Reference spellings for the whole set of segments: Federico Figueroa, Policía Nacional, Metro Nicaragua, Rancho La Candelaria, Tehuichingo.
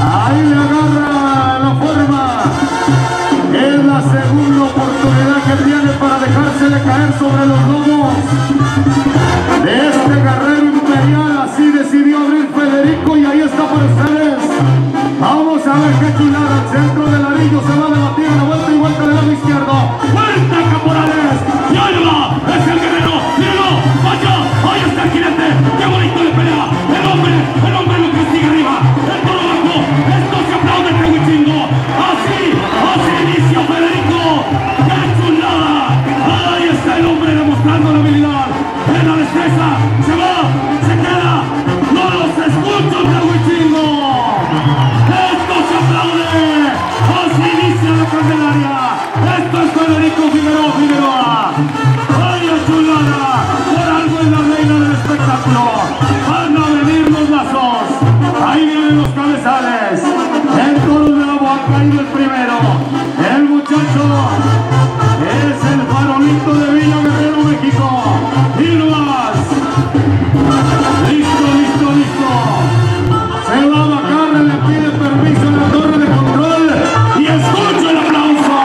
Ahí le agarra la forma. Es la segunda oportunidad que tiene para dejarse de caer sobre los lomos de este guerrero imperial. Así decidió abrir Federico y ahí está para ustedes. Vamos a ver qué chulada. Al centro del anillo se va a debatir la vuelta y vuelta del lado izquierdo. ¡Vuelta, Caporales! ¡Y ahí va! ¡Es el guerrero! ¡Míralo! ¡Vaya! ¡Ahí está el jinete! ¡Qué bonito de pelea! El hombre lo castiga arriba! ¡El toro bajo! ¡Esto se aplaude, Tehuichingo! ¡Así! ¡Así inicia Federico! ¡Qué chulada! ¡Ahí está el hombre demostrando la habilidad! ¡En la destreza! ¡Se va! ¡Se queda! ¡No los escucho, Tehuichingo! ¡Esto se aplaude! ¡Así inicia la Candelaria! ¡Esto es Federico Figueroa! ¡Ay, la chulada! ¡Por algo es la reina del espectáculo! ¡Van a venir los lazos! ¡Ahí vienen los cabezales! ¡El toro bravo ha caído el primero! ¡El muchacho! ¡Es el farolito de Villa Guerrero, México! ¡Y no más! ¡Listo, listo, listo! ¡Se va a bajar! ¡Le pide permiso en la torre de control! ¡Y escucha el aplauso!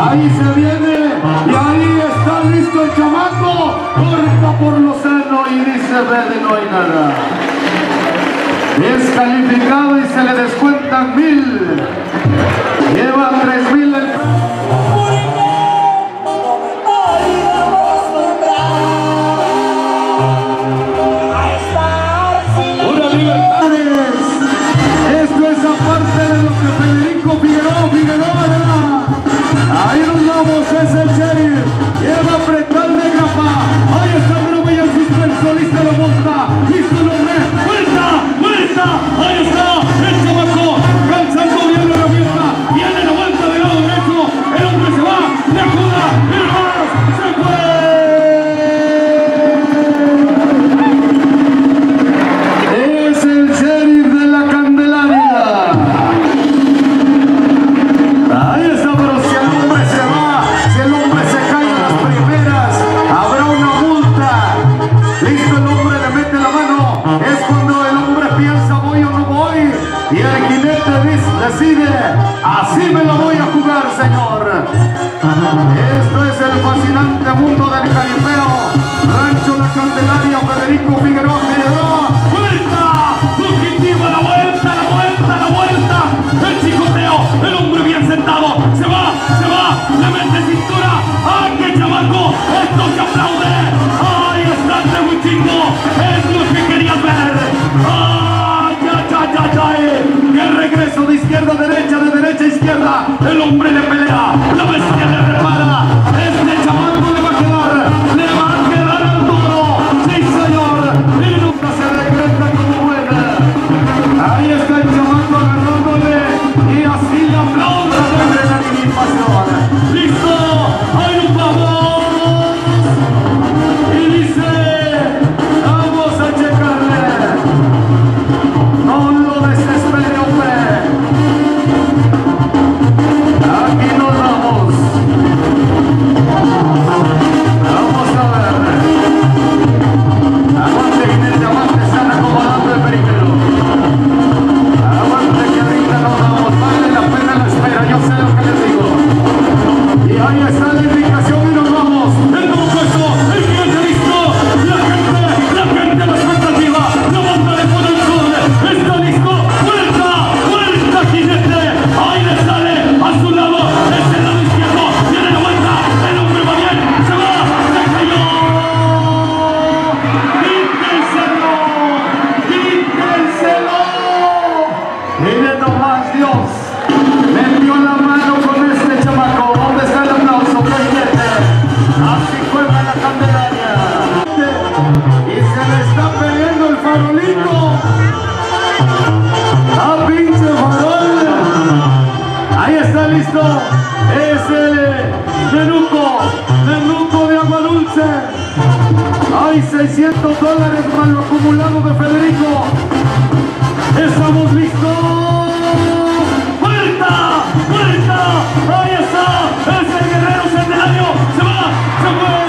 Ahí se viene y ahí está listo el chamaco, corta por lo sano y dice verde, no hay nada. Es calificado y se le descuentan 1000. Lleva 3000 el... ¡Una libertades! Esto es aparte de lo que Federico Figueroa era. Ahí nos vamos, es el sheriff, lleva a apretar de grapa. Ahí está el Romeo y el solista lo monta, listo el hombre, vuelta, vuelta, ahí está, el chamaco, calzando bien la abierta, viene la vuelta del lado derecho, el hombre se va, le acuda, el más, se fue. Es el sheriff de la Candelaria. Ahí está, pero decide, así me lo voy a jugar, señor. Esto es el fascinante mundo del jaripeo. Rancho La Candelaria, Federico Figueroa, ¡vuelta! ¡Fugitiva, la vuelta, la vuelta, la vuelta! El chicoteo, el hombre bien sentado. Se va, le mete cintura. ¡Ay, qué chamaco! ¡Esto se aplaude! ¡Ay, está Tehuichingo! ¡Es lo que querías ver! ¡Ay, ya, ya, ya! El regreso de izquierda a derecha, de derecha a izquierda. El hombre le pelea, la bestia le repara. Este chamaco le va a quedar al toro. Sí, señor, y nunca se decreta como buena. Ahí está el chamaco agarrándole y así la aplauda de la animación. ¡Listo! ¡Hay un pavón! Y dice... vamos a checarle. No lo desespere, hombre. Ahí está listo, es el menuco de agua dulce. Hay $600 para lo acumulado de Federico. Estamos listos. ¡Vuelta! ¡Vuelta! ¡Ahí está! ¡Es el guerrero centenario! ¡Se va! ¡Se fue!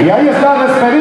Y ahí está,